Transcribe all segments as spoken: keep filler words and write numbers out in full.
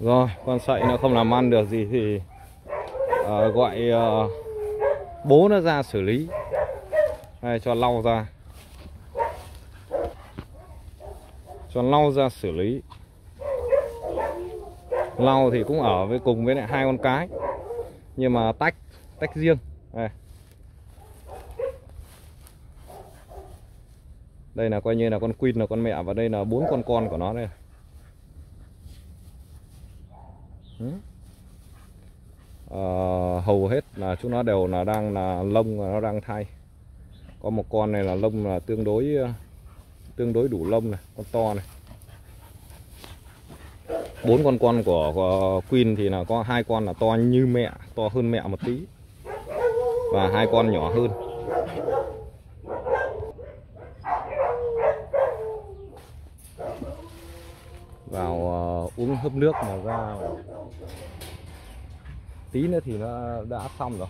Rồi con sậy nó không làm ăn được gì thì uh, gọi uh, bố nó ra xử lý. Đây, cho lau ra, cho lau ra xử lý. Lau thì cũng ở với cùng với lại hai con cái, nhưng mà tách tách riêng. Đây, đây là coi như là con queen là con mẹ và đây là bốn con con của nó đây. À, hầu hết là chúng nó đều là đang là lông và nó đang thay. Có một con này là lông là tương đối tương đối đủ lông này, con to này. Bốn con con của, của queen thì là có hai con là to như mẹ, to hơn mẹ một tí, và hai con nhỏ hơn. Vào uh, uống hớp nước mà ra tí nữa thì nó đã xong rồi.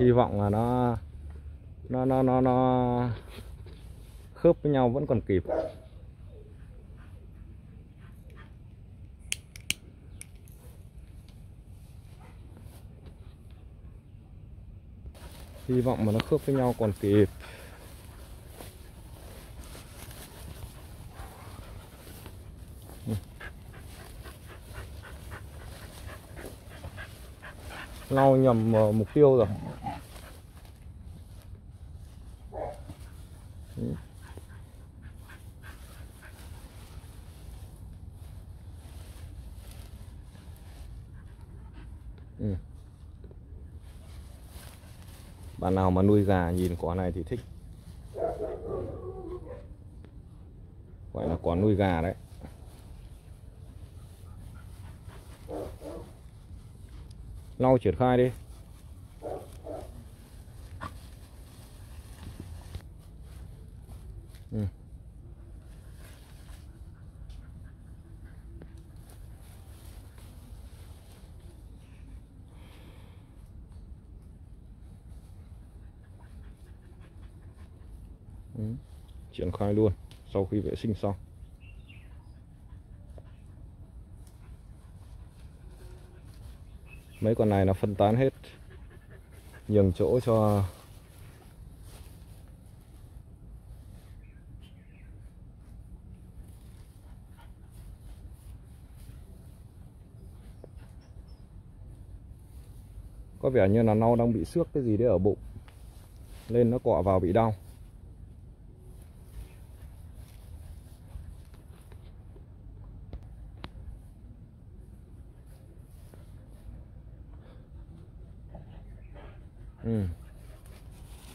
Hy vọng là nó nó nó nó, nó khớp với nhau vẫn còn kịp. Hy vọng mà nó khớp với nhau còn kịp. Lau nhầm mục tiêu rồi. Ừ. Bạn nào mà nuôi gà nhìn quả này thì thích, gọi là quả nuôi gà đấy. Lau triển khai đi. Ừ. Ừ. Triển khai luôn sau khi vệ sinh xong. Mấy con này nó phân tán hết, nhường chỗ cho có vẻ như là nó đang bị xước cái gì đấy ở bụng nên nó cọ vào bị đau. Ừ.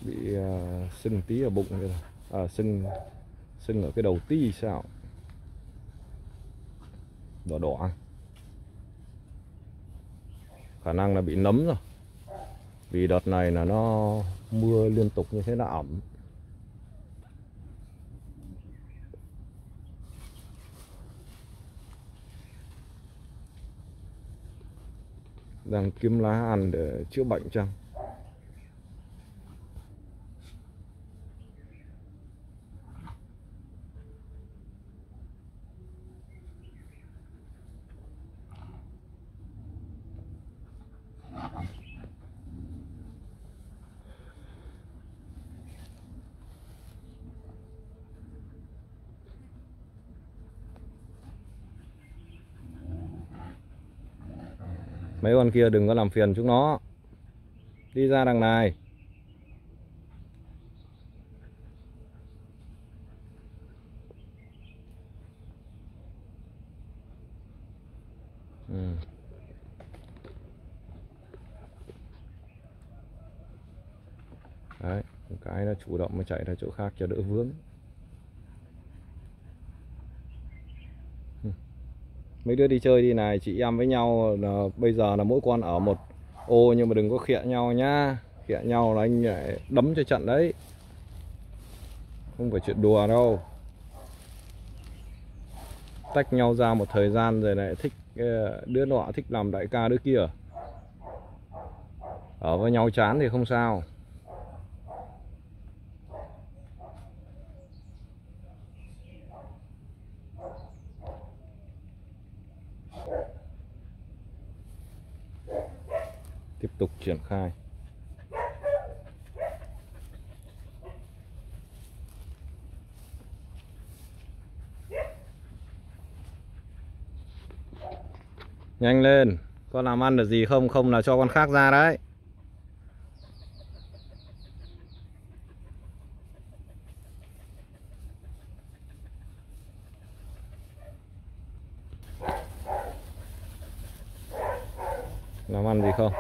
Bị uh, sưng tí ở bụng rồi, à, sưng sưng ở cái đầu tí sao đỏ đỏ, khả năng là bị nấm rồi, vì đợt này là nó mưa liên tục như thế là ẩm. Đang kiếm lá ăn để chữa bệnh chăng? Mấy con kia đừng có làm phiền chúng nó. Đi ra đằng này. Ừ. Đấy, cái nó chủ động mà chạy ra chỗ khác cho đỡ vướng. Mấy đứa đi chơi đi này, chị em với nhau là bây giờ là mỗi con ở một ô, nhưng mà đừng có khịa nhau nhá. Khịa nhau là anh đấm cho trận đấy. Không phải chuyện đùa đâu. Tách nhau ra một thời gian rồi lại thích, đứa nọ thích làm đại ca đứa kia. ở với nhau chán thì không sao. Tiếp tục triển khai. Nhanh lên, con làm ăn được gì không? Không là cho con khác ra đấy. Làm ăn gì không?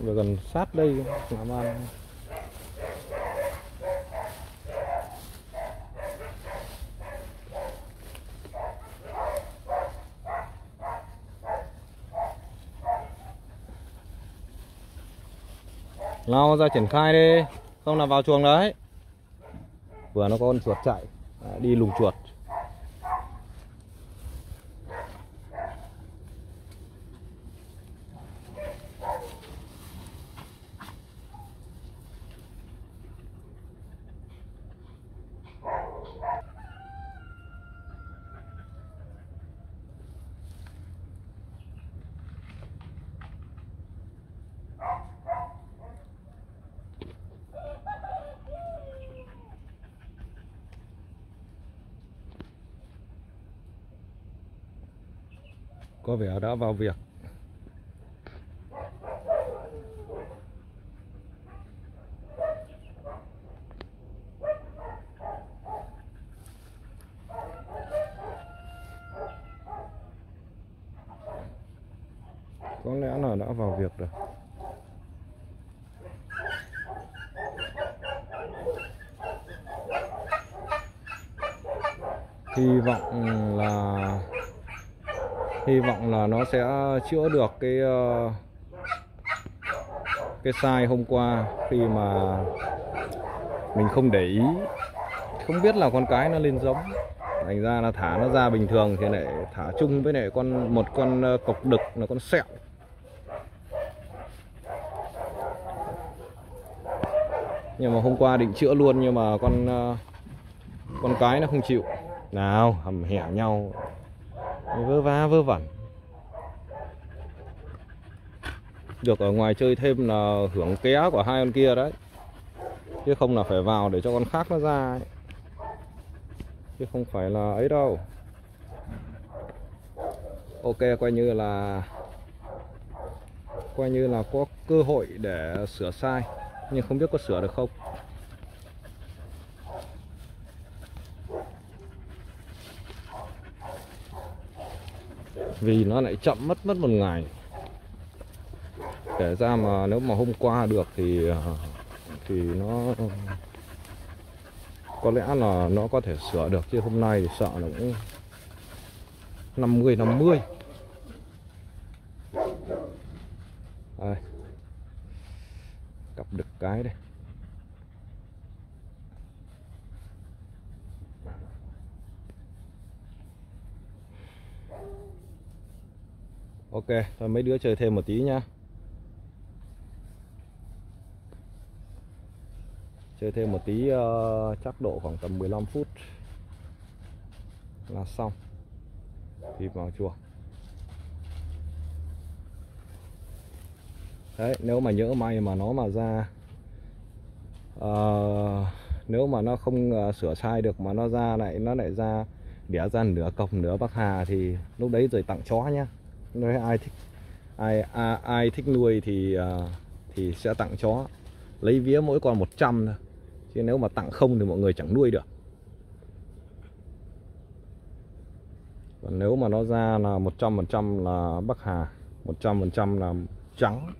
Và gần sát đây làm ăn. Lao ra triển khai đi, không là vào chuồng đấy. Vừa nó có con chuột chạy, đi lùng chuột. Có vẻ đã vào việc. Có lẽ là đã vào việc rồi. Hy vọng là hy vọng là nó sẽ chữa được cái cái sai hôm qua khi mà mình không để ý, không biết là con cái nó lên giống, thành ra là thả nó ra bình thường thì lại thả chung với lại con một con cọc đực là con sẹo. Nhưng mà hôm qua định chữa luôn nhưng mà con con cái nó không chịu, nào hầm hẻ nhau vơ va vơ vẩn. Được ở ngoài chơi thêm là hưởng ké của hai con kia đấy, chứ không là phải vào để cho con khác nó ra ấy. Chứ không phải là ấy đâu. Ok, coi như là Coi như là có cơ hội để sửa sai, nhưng không biết có sửa được không. Vì nó lại chậm mất mất một ngày. Để ra mà nếu mà hôm qua được thì Thì nó có lẽ là nó có thể sửa được, chứ hôm nay thì sợ nó cũng năm mươi năm mươi. Đây, cặp đực cái đây. Ok, thôi mấy đứa chơi thêm một tí nhá. Chơi thêm một tí, uh, chắc độ khoảng tầm mười lăm phút là xong. Thì vào chuồng. Đấy, nếu mà nhỡ may mà nó mà ra uh, nếu mà nó không uh, sửa sai được mà nó ra lại nó lại ra đẻ ra nửa cọc nửa Bắc Hà thì lúc đấy rồi tặng chó nhá. Nói ai thích ai, ai ai thích nuôi thì thì sẽ tặng chó, lấy vía mỗi con một trăm thôi, chứ nếu mà tặng không thì mọi người chẳng nuôi được. Còn nếu mà nó ra là một trăm phần trăm là Bắc Hà, một trăm phần trăm là trắng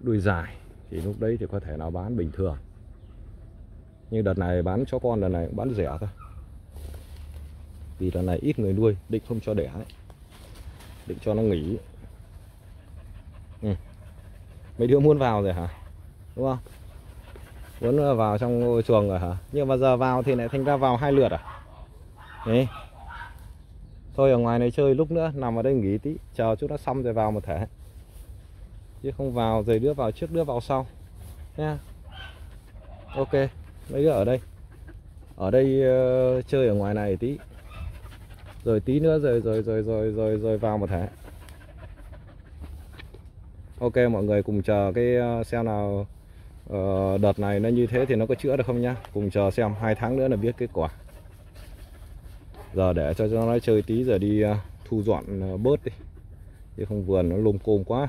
đuôi dài thì lúc đấy thì có thể nào bán bình thường. Nhưng đợt này bán chó con đợt này cũng bán rẻ thôi, vì đợt này ít người nuôi, định không cho đẻ đấy, định cho nó nghỉ. Ừ. Mấy đứa muốn vào rồi hả? Đúng không? Muốn vào trong ngôi chuồng rồi hả? Nhưng mà giờ vào thì lại thành ra vào hai lượt à? Đấy. Thôi ở ngoài này chơi lúc nữa, nằm ở đây nghỉ tí, chờ chút nó xong rồi vào một thể. Chứ không vào rồi đứa vào trước đứa vào sau nha. Ok, mấy đứa ở đây. Ở đây uh, chơi ở ngoài này tí. Rồi tí nữa rồi rồi rồi rồi rồi rồi vào một thể. Ok, mọi người cùng chờ cái xem nào uh, đợt này nó như thế thì nó có chữa được không nhá. Cùng chờ xem hai tháng nữa là biết kết quả. Giờ để cho nó chơi tí rồi đi uh, thu dọn uh, bớt đi. Chứ không vườn nó lùm cồm quá.